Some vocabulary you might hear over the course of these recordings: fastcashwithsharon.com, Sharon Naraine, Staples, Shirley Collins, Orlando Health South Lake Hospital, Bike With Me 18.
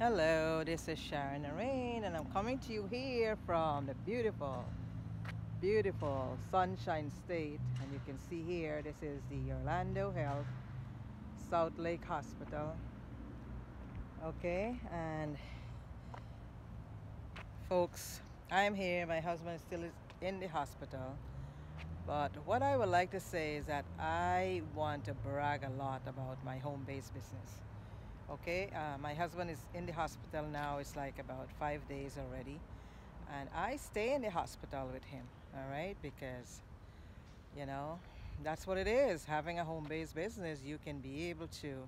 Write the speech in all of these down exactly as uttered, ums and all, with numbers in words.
Hello, this is Sharon Naraine, and I'm coming to you here from the beautiful, beautiful Sunshine State. And you can see here, this is the Orlando Health South Lake Hospital. Okay, and folks, I'm here. My husband still is in the hospital. But what I would like to say is that I want to brag a lot about my home-based business. Okay, uh, my husband is in the hospital now. It's like about five days already, and I stay in the hospital with him, all right, because, you know, that's what it is. Having a home-based business, you can be able to,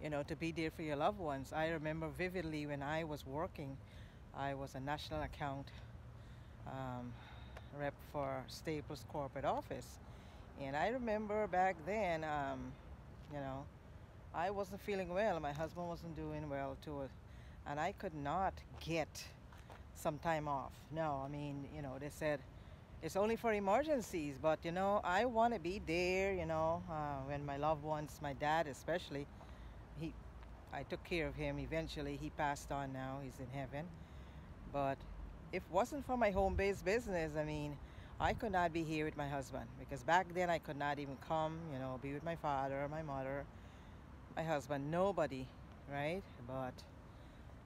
you know, to be there for your loved ones. I remember vividly when I was working, I was a national account um, rep for Staples corporate office, and I remember back then, um, you know, I wasn't feeling well, my husband wasn't doing well too, and I could not get some time off. No, I mean, you know, they said it's only for emergencies, but you know, I want to be there, you know, uh, when my loved ones, my dad especially, he, I took care of him eventually, he passed on now, he's in heaven. But if it wasn't for my home-based business, I mean, I could not be here with my husband, because back then I could not even come, you know, be with my father or my mother, my husband, nobody, right? But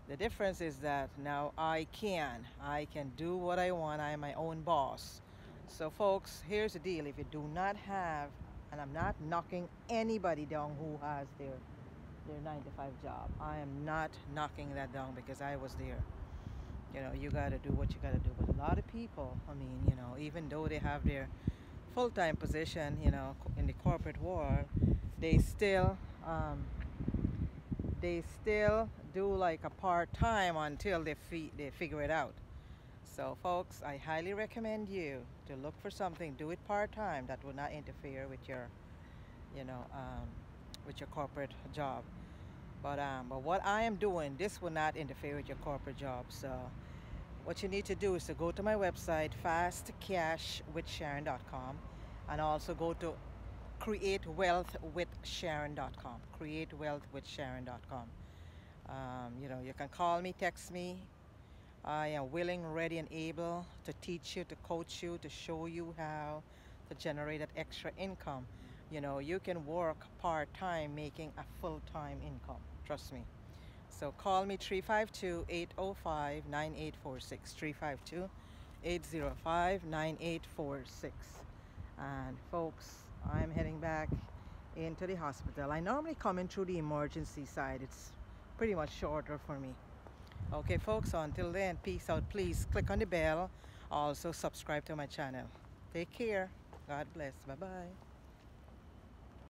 the difference is that now I can. I can do what I want. I am my own boss. So folks, here's the deal. If you do not have, and I'm not knocking anybody down who has their their nine to five job. I am not knocking that down, because I was there. You know, you gotta do what you gotta do. But a lot of people, I mean, you know, even though they have their full-time position, you know, in the corporate world, they still Um, they still do like a part-time until they, fi they figure it out. So folks, I highly recommend you to look for something, do it part-time, that will not interfere with your, you know, um, with your corporate job. But, um, but what I am doing, this will not interfere with your corporate job. So what you need to do is to go to my website, fast cash with Sharon dot com, and also go to Create Wealth with Sharon dot com. Create Wealth with Sharon dot com. Um, you know, you can call me, text me. I am willing, ready, and able to teach you, to coach you, to show you how to generate that extra income. You know, you can work part-time making a full-time income. Trust me. So call me three five two, eight oh five, nine eight four six. three five two, eight oh five, nine eight four six. And folks, I'm heading back into the hospital. I normally come in through the emergency side. It's pretty much shorter for me. Okay folks, until then, peace out. Please click on the bell. Also subscribe to my channel. Take care. God bless. Bye-bye.